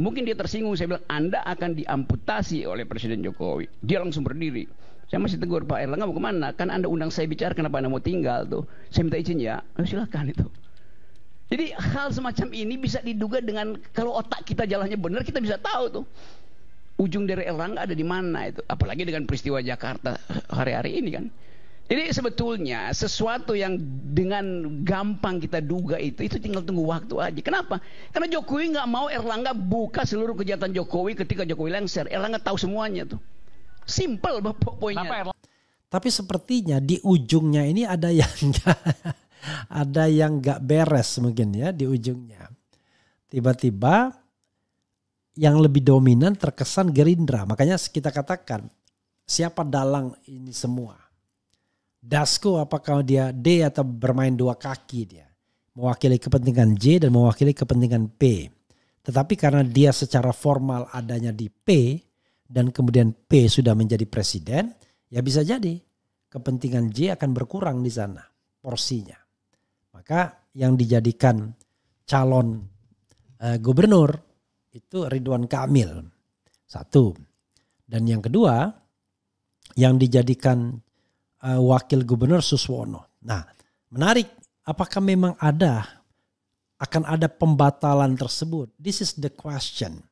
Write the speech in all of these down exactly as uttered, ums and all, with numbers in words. Mungkin dia tersinggung, saya bilang Anda akan diamputasi oleh Presiden Jokowi. Dia langsung berdiri. Saya masih tegur, Pak Airlangga mau kemana? Kan Anda undang saya bicara, kenapa Anda mau tinggal tuh? Saya minta izin ya, oh, silahkan itu. Jadi hal semacam ini bisa diduga dengan, kalau otak kita jalannya benar, kita bisa tahu tuh ujung dari Airlangga ada di mana itu. Apalagi dengan peristiwa Jakarta hari-hari ini kan. Jadi sebetulnya sesuatu yang dengan gampang kita duga itu, itu tinggal tunggu waktu aja. Kenapa? Karena Jokowi nggak mau Airlangga buka seluruh kejahatan Jokowi ketika Jokowi lengser. Airlangga tahu semuanya tuh. Simple poinnya. Tapi sepertinya di ujungnya ini ada yang gak, ada yang nggak beres mungkin ya di ujungnya. Tiba-tiba yang lebih dominan terkesan Gerindra. Makanya kita katakan siapa dalang ini semua. Dasko apakah dia D atau bermain dua kaki dia. Mewakili kepentingan J dan mewakili kepentingan P. Tetapi karena dia secara formal adanya di P dan kemudian P sudah menjadi presiden, ya bisa jadi kepentingan J akan berkurang di sana porsinya. Maka yang dijadikan calon eh, gubernur itu Ridwan Kamil. Satu. Dan yang kedua yang dijadikan Wakil Gubernur Suswono. Nah, menarik. Apakah memang ada, akan ada pembatalan tersebut? This is the question.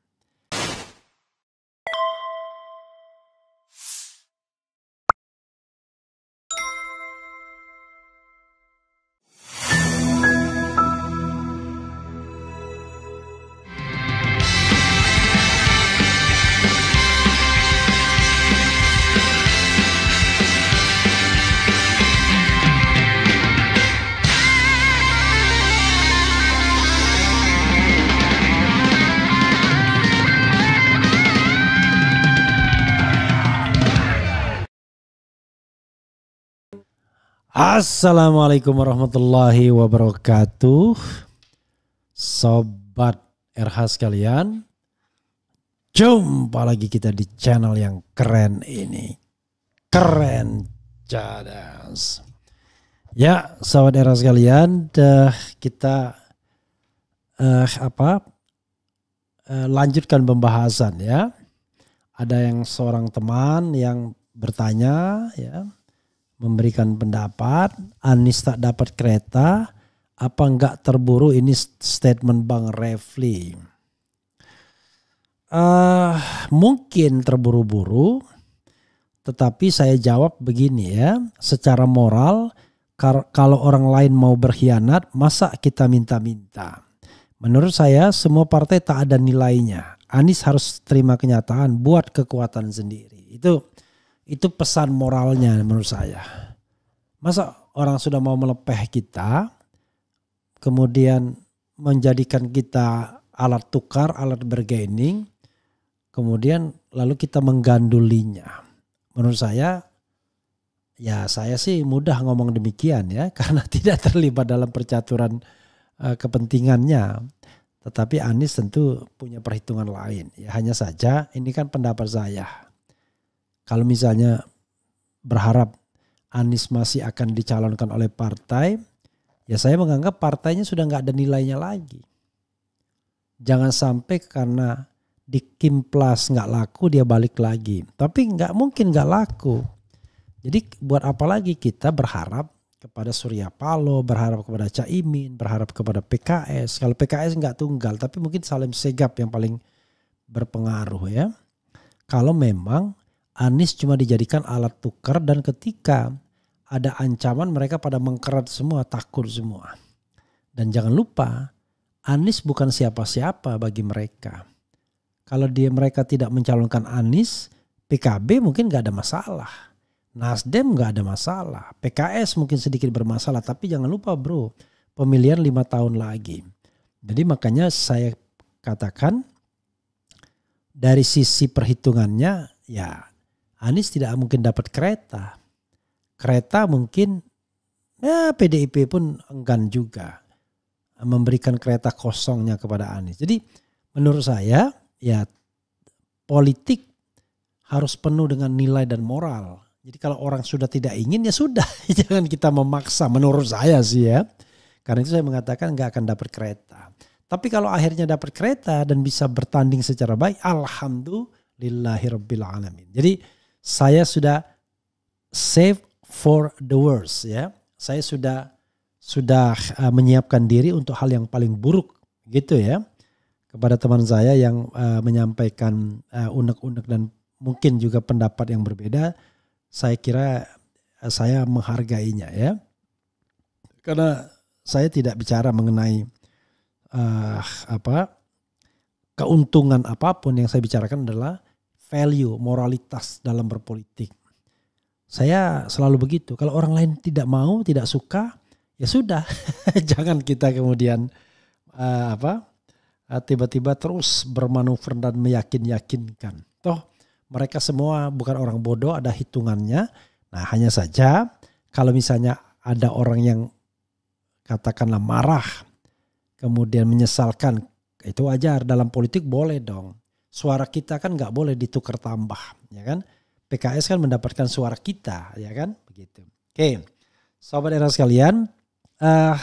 Assalamualaikum warahmatullahi wabarakatuh. Sobat R H sekalian, jumpa lagi kita di channel yang keren ini. Keren cadas. Ya sobat R H sekalian, uh, kita uh, apa uh, lanjutkan pembahasan ya. Ada yang seorang teman yang bertanya ya, memberikan pendapat, Anies tak dapat kereta, apa enggak terburu, ini statement Bang Refly. Uh, mungkin terburu-buru, tetapi saya jawab begini ya, secara moral, kalau orang lain mau berkhianat, masa kita minta-minta? Menurut saya semua partai tak ada nilainya. Anies harus terima kenyataan, buat kekuatan sendiri. Itu Itu pesan moralnya menurut saya. Masa orang sudah mau melepeh kita, kemudian menjadikan kita alat tukar, alat bargaining, kemudian lalu kita menggandulinya. Menurut saya, ya saya sih mudah ngomong demikian ya, karena tidak terlibat dalam percaturan uh, kepentingannya. Tetapi Anies tentu punya perhitungan lain. Ya, hanya saja ini kan pendapat saya. Kalau misalnya berharap Anies masih akan dicalonkan oleh partai, ya saya menganggap partainya sudah nggak ada nilainya lagi. Jangan sampai karena di Kimplas nggak laku dia balik lagi. Tapi nggak mungkin nggak laku. Jadi buat apa lagi kita berharap kepada Surya Paloh, berharap kepada Cak Imin, berharap kepada P K S. Kalau P K S nggak tunggal, tapi mungkin Salim Segap yang paling berpengaruh ya. Kalau memang Anies cuma dijadikan alat tukar dan ketika ada ancaman mereka pada mengkerat semua, takut semua. Dan jangan lupa Anies bukan siapa-siapa bagi mereka. Kalau dia mereka tidak mencalonkan Anies, P K B mungkin gak ada masalah. Nasdem gak ada masalah. P K S mungkin sedikit bermasalah tapi jangan lupa bro pemilihan lima tahun lagi. Jadi makanya saya katakan dari sisi perhitungannya ya Anies tidak mungkin dapat kereta. Kereta mungkin ya P D I P pun enggan juga memberikan kereta kosongnya kepada Anies. Jadi menurut saya ya politik harus penuh dengan nilai dan moral. Jadi kalau orang sudah tidak ingin ya sudah. Jangan kita memaksa menurut saya sih ya. Karena itu saya mengatakan nggak akan dapat kereta. Tapi kalau akhirnya dapat kereta dan bisa bertanding secara baik, alhamdulillahirabbil alamin. Jadi saya sudah save for the worst ya. Saya sudah sudah uh, menyiapkan diri untuk hal yang paling buruk gitu ya. Kepada teman saya yang uh, menyampaikan uh, unek-unek dan mungkin juga pendapat yang berbeda, saya kira uh, saya menghargainya ya. Karena saya tidak bicara mengenai Uh, apa keuntungan apapun, yang saya bicarakan adalah value, moralitas dalam berpolitik. Saya selalu begitu, kalau orang lain tidak mau, tidak suka, ya sudah. Jangan kita kemudian uh, apa uh, tiba-tiba terus bermanuver dan meyakin-yakinkan. Toh mereka semua bukan orang bodoh, ada hitungannya. Nah, hanya saja kalau misalnya ada orang yang katakanlah marah kemudian menyesalkan, itu wajar, dalam politik boleh dong. Suara kita kan nggak boleh ditukar tambah, ya kan? P K S kan mendapatkan suara kita, ya kan? Begitu. Oke, sobat era sekalian, uh,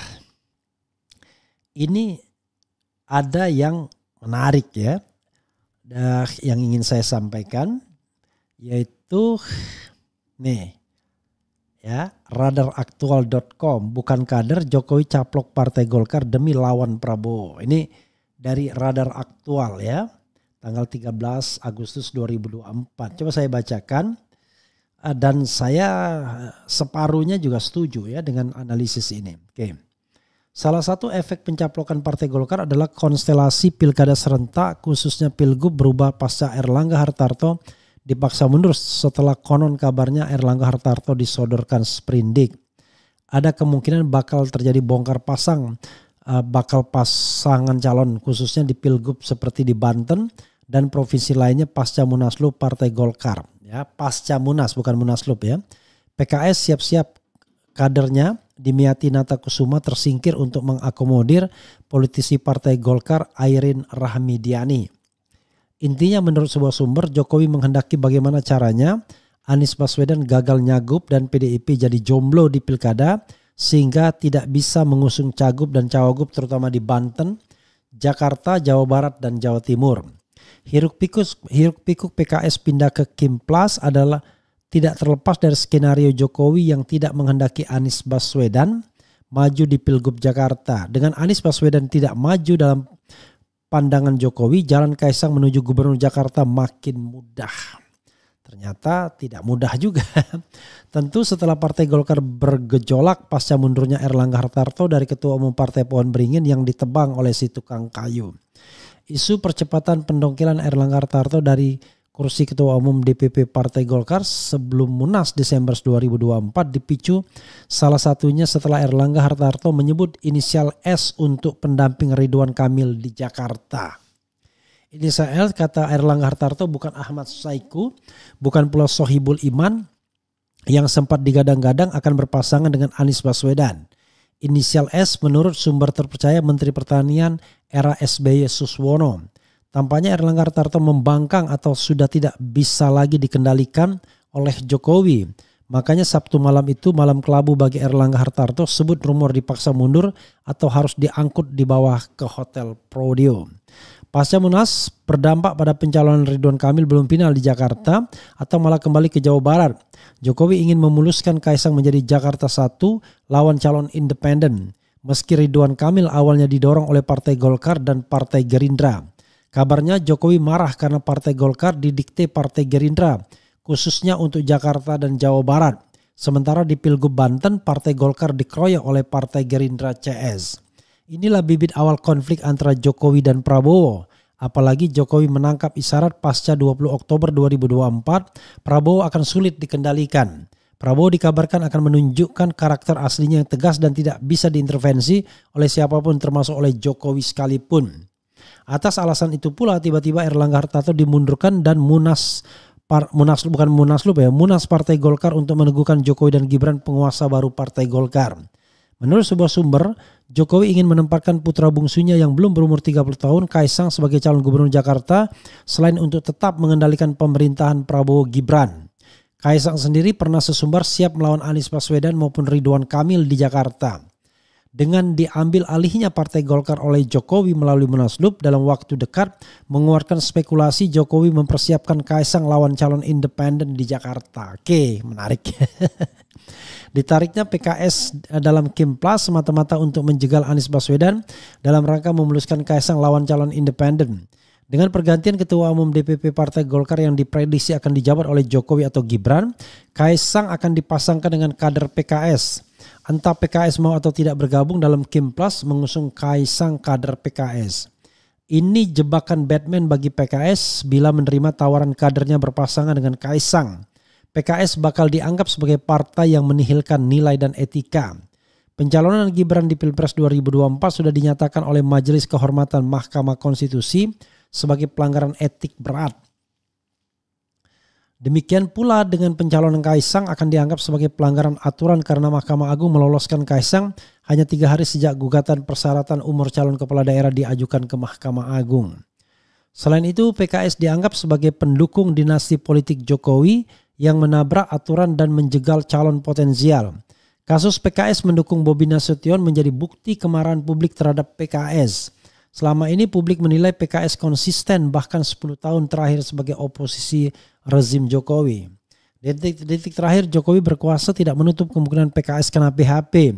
ini ada yang menarik ya, uh, yang ingin saya sampaikan, yaitu nih. Ya, Radaraktual dot com, bukan kader Jokowi caplok Partai Golkar demi lawan Prabowo. Ini dari Radar Aktual ya, tanggal tiga belas Agustus dua ribu dua puluh empat. Coba saya bacakan, dan saya separuhnya juga setuju ya dengan analisis ini. Oke. Salah satu efek pencaplokan Partai Golkar adalah konstelasi pilkada serentak, khususnya pilgub, berubah pasca Airlangga Hartarto dipaksa mundur setelah konon kabarnya Airlangga Hartarto disodorkan sprindik. Ada kemungkinan bakal terjadi bongkar pasang, bakal pasangan calon khususnya di pilgub seperti di Banten dan provinsi lainnya pasca Munaslup Partai Golkar. Ya, pasca Munas, bukan Munaslup ya. P K S siap-siap kadernya Dimyati Natakusuma tersingkir untuk mengakomodir politisi Partai Golkar Airin Rahmidiani. Intinya menurut sebuah sumber, Jokowi menghendaki bagaimana caranya Anies Baswedan gagal nyagup dan P D I P jadi jomblo di pilkada sehingga tidak bisa mengusung cagup dan cawagup terutama di Banten, Jakarta, Jawa Barat, dan Jawa Timur. Hiruk pikus, hiruk pikuk P K S pindah ke Kimplas adalah tidak terlepas dari skenario Jokowi yang tidak menghendaki Anies Baswedan maju di pilgub Jakarta. Dengan Anies Baswedan tidak maju dalam pandangan Jokowi, jalan Kaisang menuju Gubernur Jakarta makin mudah. Ternyata tidak mudah juga. Tentu setelah Partai Golkar bergejolak pasca mundurnya Airlangga Hartarto dari Ketua Umum Partai Pohon Beringin yang ditebang oleh si tukang kayu. Isu percepatan pendongkelan Airlangga Hartarto dari kursi Ketua Umum D P P Partai Golkar sebelum Munas Desember dua ribu dua puluh empat dipicu salah satunya setelah Airlangga Hartarto menyebut inisial S untuk pendamping Ridwan Kamil di Jakarta. Inisial kata Airlangga Hartarto bukan Ahmad Syaikhu, bukan pula Sohibul Iman yang sempat digadang-gadang akan berpasangan dengan Anies Baswedan. Inisial S menurut sumber terpercaya Menteri Pertanian era S B Y Suswono. Tampaknya Airlangga Hartarto membangkang atau sudah tidak bisa lagi dikendalikan oleh Jokowi. Makanya Sabtu malam itu malam kelabu bagi Airlangga Hartarto, sebut rumor dipaksa mundur atau harus diangkut di bawah ke Hotel Prodeo. Pasca Munas berdampak pada pencalonan Ridwan Kamil belum final di Jakarta atau malah kembali ke Jawa Barat. Jokowi ingin memuluskan Kaisang menjadi Jakarta satu lawan calon independen. Meski Ridwan Kamil awalnya didorong oleh Partai Golkar dan Partai Gerindra. Kabarnya Jokowi marah karena Partai Golkar didikte Partai Gerindra, khususnya untuk Jakarta dan Jawa Barat. Sementara di Pilgub Banten, Partai Golkar dikeroyok oleh Partai Gerindra C S. Inilah bibit awal konflik antara Jokowi dan Prabowo. Apalagi Jokowi menangkap isyarat pasca dua puluh Oktober dua ribu dua puluh empat, Prabowo akan sulit dikendalikan. Prabowo dikabarkan akan menunjukkan karakter aslinya yang tegas dan tidak bisa diintervensi oleh siapapun termasuk oleh Jokowi sekalipun. Atas alasan itu pula tiba-tiba Airlangga Hartarto dimundurkan dan Munas, par, Munas bukan Munaslup ya, Munas Partai Golkar untuk meneguhkan Jokowi dan Gibran penguasa baru Partai Golkar. Menurut sebuah sumber, Jokowi ingin menempatkan putra bungsunya yang belum berumur tiga puluh tahun, Kaisang, sebagai calon gubernur Jakarta selain untuk tetap mengendalikan pemerintahan Prabowo Gibran. Kaisang sendiri pernah sesumbar siap melawan Anies Baswedan maupun Ridwan Kamil di Jakarta. dengan diambil alihnya Partai Golkar oleh Jokowi melalui Munaslup dalam waktu dekat mengeluarkan spekulasi Jokowi mempersiapkan Kaisang lawan calon independen di Jakarta. Oke, menarik. Ditariknya P K S dalam Kimplas semata-mata untuk menjegal Anies Baswedan dalam rangka memuluskan Kaisang lawan calon independen. Dengan pergantian Ketua Umum D P P Partai Golkar yang diprediksi akan dijabat oleh Jokowi atau Gibran, Kaisang akan dipasangkan dengan kader P K S. Entah P K S mau atau tidak bergabung dalam Kimplas mengusung Kaisang kader P K S. Ini jebakan Batman bagi P K S bila menerima tawaran kadernya berpasangan dengan Kaisang. P K S bakal dianggap sebagai partai yang menihilkan nilai dan etika. Pencalonan Gibran di Pilpres dua ribu dua puluh empat sudah dinyatakan oleh Majelis Kehormatan Mahkamah Konstitusi sebagai pelanggaran etik berat. Demikian pula dengan pencalonan Kaisang akan dianggap sebagai pelanggaran aturan karena Mahkamah Agung meloloskan Kaisang hanya tiga hari sejak gugatan persyaratan umur calon kepala daerah diajukan ke Mahkamah Agung. Selain itu, P K S dianggap sebagai pendukung dinasti politik Jokowi yang menabrak aturan dan menjegal calon potensial. Kasus P K S mendukung Bobi Nasution menjadi bukti kemarahan publik terhadap P K S. Selama ini publik menilai P K S konsisten bahkan sepuluh tahun terakhir sebagai oposisi rezim Jokowi. Detik-detik terakhir Jokowi berkuasa tidak menutup kemungkinan P K S kena P H P.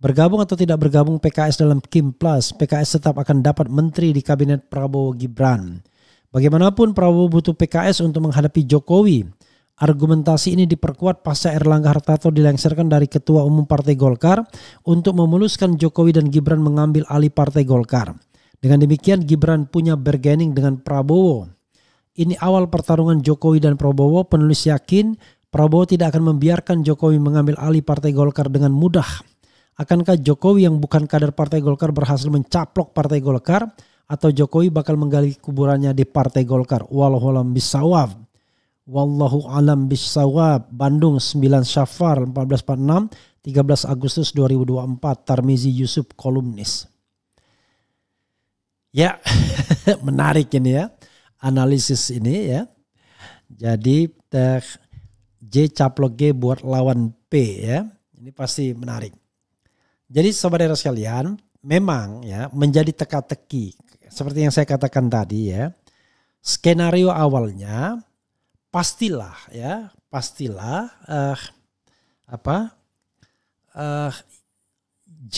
Bergabung atau tidak bergabung P K S dalam Kimplas, P K S tetap akan dapat menteri di kabinet Prabowo Gibran. Bagaimanapun Prabowo butuh P K S untuk menghadapi Jokowi. Argumentasi ini diperkuat pasca Airlangga Hartarto dilengsarkan dari Ketua Umum Partai Golkar untuk memuluskan Jokowi dan Gibran mengambil alih Partai Golkar. Dengan demikian Gibran punya bargaining dengan Prabowo. Ini awal pertarungan Jokowi dan Prabowo. Penulis yakin Prabowo tidak akan membiarkan Jokowi mengambil alih Partai Golkar dengan mudah. Akankah Jokowi yang bukan kader Partai Golkar berhasil mencaplok Partai Golkar atau Jokowi bakal menggali kuburannya di Partai Golkar? Wallahu a'lam bishawab. Wallahu a'lam bishawab. Bandung sembilan Syafar seribu empat ratus empat puluh enam tiga belas Agustus dua ribu dua puluh empat. Tarmizi Yusuf, kolumnis. Ya, menarik ini ya, analisis ini ya. Jadi eh, J caplok G buat lawan P ya. Ini pasti menarik. Jadi sobat era sekalian, memang ya menjadi teka-teki. Seperti yang saya katakan tadi ya, skenario awalnya pastilah ya, pastilah eh, apa eh, J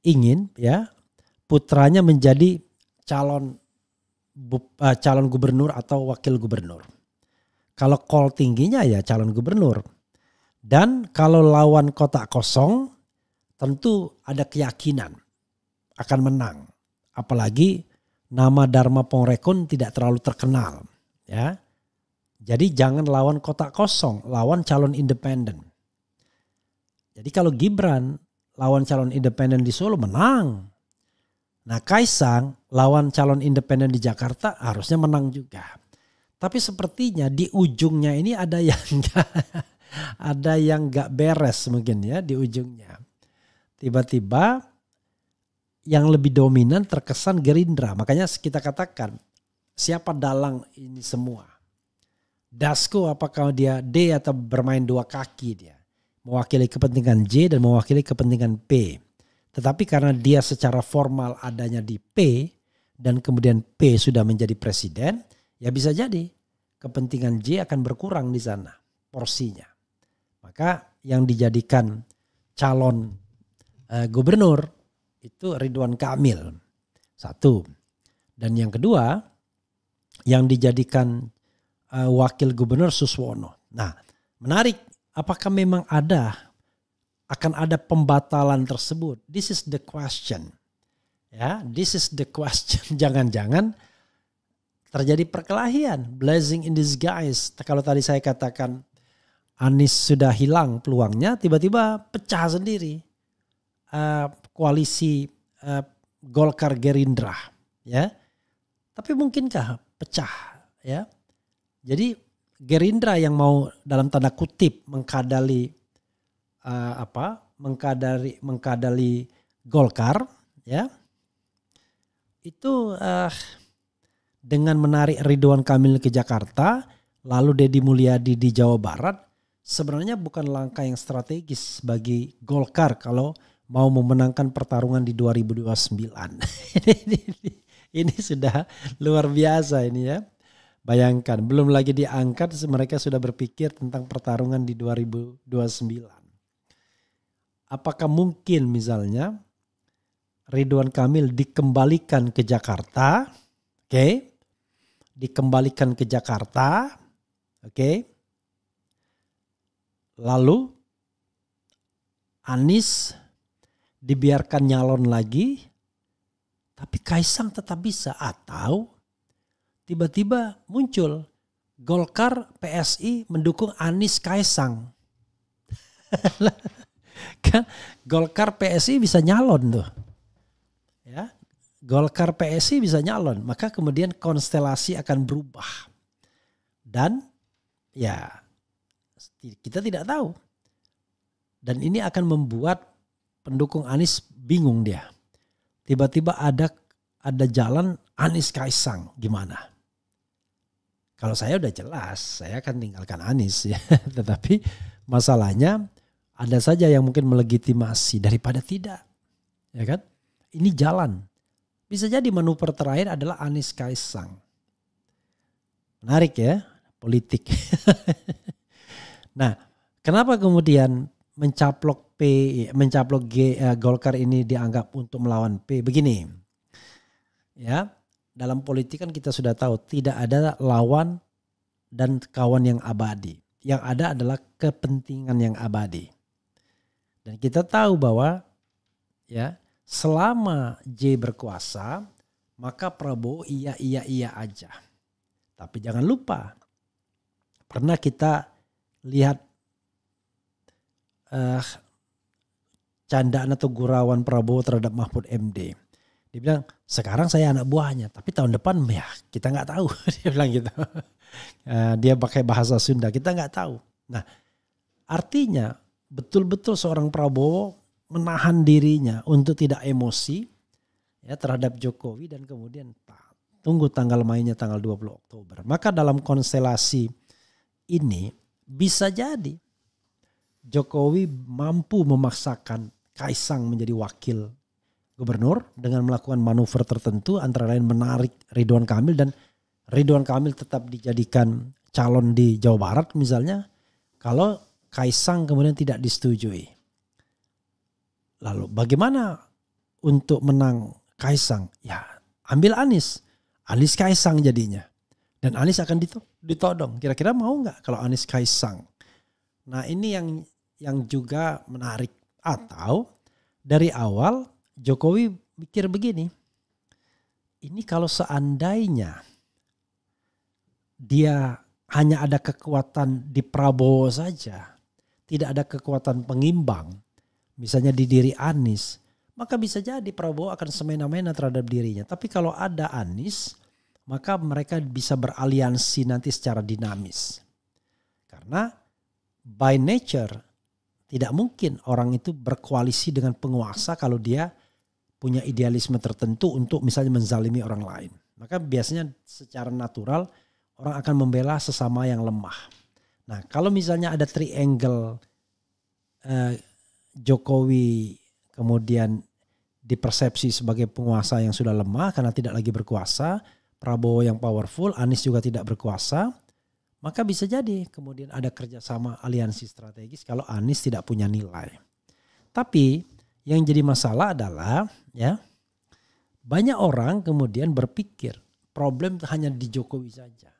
ingin ya putranya menjadi calon uh, calon gubernur atau wakil gubernur. Kalau call tingginya ya calon gubernur. Dan kalau lawan kotak kosong tentu ada keyakinan akan menang. Apalagi nama Dharma Pongrekun tidak terlalu terkenal ya. Jadi jangan lawan kotak kosong, lawan calon independen. Jadi kalau Gibran lawan calon independen di Solo menang. Nah Kaisang lawan calon independen di Jakarta harusnya menang juga. Tapi sepertinya di ujungnya ini ada yang gak, ada yang gak beres mungkin ya di ujungnya. Tiba-tiba yang lebih dominan terkesan Gerindra. Makanya kita katakan siapa dalang ini semua. Dasko apakah dia D atau bermain dua kaki dia. Mewakili kepentingan J dan mewakili kepentingan P. Tetapi karena dia secara formal adanya di P dan kemudian P sudah menjadi presiden, ya bisa jadi kepentingan J akan berkurang di sana porsinya. Maka yang dijadikan calon e, gubernur itu Ridwan Kamil, satu. Dan yang kedua yang dijadikan e, wakil gubernur Suswono. Nah menarik, apakah memang ada akan ada pembatalan tersebut? This is the question. Ya, this is the question. Jangan-jangan terjadi perkelahian. Blessing in disguise. Kalau tadi saya katakan Anies sudah hilang peluangnya, tiba-tiba pecah sendiri uh, koalisi uh, Golkar Gerindra. Ya, tapi mungkinkah pecah? Ya, jadi Gerindra yang mau dalam tanda kutip mengkadali Uh, apa mengkadari mengkadali Golkar ya itu uh, dengan menarik Ridwan Kamil ke Jakarta lalu Deddy Mulyadi di Jawa Barat sebenarnya bukan langkah yang strategis bagi Golkar kalau mau memenangkan pertarungan di dua ribu dua puluh sembilan. ini, ini, ini sudah luar biasa ini ya. Bayangkan, belum lagi diangkat mereka sudah berpikir tentang pertarungan di dua ribu dua puluh sembilan. Apakah mungkin misalnya Ridwan Kamil dikembalikan ke Jakarta, oke? Okay? Dikembalikan ke Jakarta, oke? Okay? Lalu Anies dibiarkan nyalon lagi, tapi Kaisang tetap bisa, atau tiba-tiba muncul Golkar P S I mendukung Anies Kaisang. Kan Golkar P S I bisa nyalon tuh. Ya, Golkar P S I bisa nyalon, maka kemudian konstelasi akan berubah. Dan ya kita tidak tahu. Dan ini akan membuat pendukung Anies bingung dia. Tiba-tiba ada ada jalan Anies Kaisang, gimana? Kalau saya udah jelas, saya akan tinggalkan Anies ya. Tetapi masalahnya ada saja yang mungkin melegitimasi daripada tidak. Ya kan? Ini jalan. Bisa jadi manuver terakhir adalah Anies Kaisang. Menarik ya, politik. Nah, kenapa kemudian mencaplok P, mencaplok G, eh, Golkar ini dianggap untuk melawan P? Begini, ya, dalam politik kan kita sudah tahu tidak ada lawan dan kawan yang abadi. Yang ada adalah kepentingan yang abadi. Dan kita tahu bahwa ya selama J berkuasa maka Prabowo iya iya iya aja. Tapi jangan lupa pernah kita lihat eh uh, candaan atau gurauan Prabowo terhadap Mahfud M D. Dia bilang sekarang saya anak buahnya, tapi tahun depan ya kita nggak tahu. Dia bilang gitu. Dia pakai bahasa Sunda, kita nggak tahu. Nah, artinya betul-betul seorang Prabowo menahan dirinya untuk tidak emosi ya terhadap Jokowi, dan kemudian tunggu tanggal mainnya tanggal dua puluh Oktober. Maka dalam konstelasi ini bisa jadi Jokowi mampu memaksakan Kaisang menjadi wakil gubernur dengan melakukan manuver tertentu, antara lain menarik Ridwan Kamil, dan Ridwan Kamil tetap dijadikan calon di Jawa Barat misalnya kalau Kaisang kemudian tidak disetujui. Lalu bagaimana untuk menang Kaisang? Ya ambil Anies, Anies Kaisang jadinya, dan Anies akan ditodong. Kira-kira mau nggak kalau Anies Kaisang? Nah ini yang yang juga menarik, atau dari awal Jokowi mikir begini, ini kalau seandainya dia hanya ada kekuatan di Prabowo saja, tidak ada kekuatan pengimbang misalnya di diri Anies, maka bisa jadi Prabowo akan semena-mena terhadap dirinya. Tapi kalau ada Anies maka mereka bisa beraliansi nanti secara dinamis, karena by nature tidak mungkin orang itu berkoalisi dengan penguasa kalau dia punya idealisme tertentu untuk misalnya menzalimi orang lain. Maka biasanya secara natural orang akan membela sesama yang lemah. Nah kalau misalnya ada triangle eh, Jokowi kemudian dipersepsi sebagai penguasa yang sudah lemah karena tidak lagi berkuasa, Prabowo yang powerful, Anies juga tidak berkuasa, maka bisa jadi kemudian ada kerjasama aliansi strategis kalau Anies tidak punya nilai. Tapi yang jadi masalah adalah ya banyak orang kemudian berpikir problem hanya di Jokowi saja.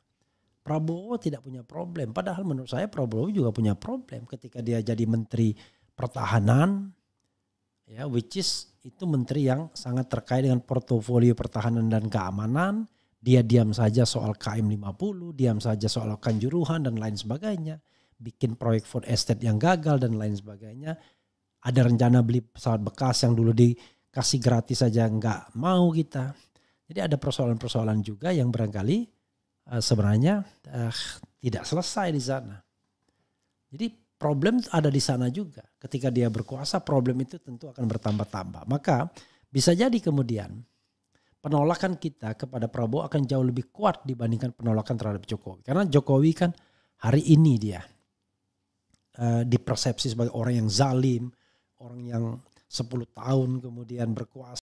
Prabowo tidak punya problem. Padahal menurut saya Prabowo juga punya problem ketika dia jadi menteri pertahanan. Ya, which is itu menteri yang sangat terkait dengan portofolio pertahanan dan keamanan. Dia diam saja soal K M lima puluh, diam saja soal Kanjuruhan dan lain sebagainya. Bikin proyek food estate yang gagal dan lain sebagainya. Ada rencana beli pesawat bekas yang dulu dikasih gratis saja nggak mau kita. Jadi ada persoalan-persoalan juga yang barangkali uh, sebenarnya uh, tidak selesai di sana. Jadi problem ada di sana juga. Ketika dia berkuasa problem itu tentu akan bertambah-tambah. Maka bisa jadi kemudian penolakan kita kepada Prabowo akan jauh lebih kuat dibandingkan penolakan terhadap Jokowi. Karena Jokowi kan hari ini dia uh, dipersepsi sebagai orang yang zalim, orang yang sepuluh tahun kemudian berkuasa.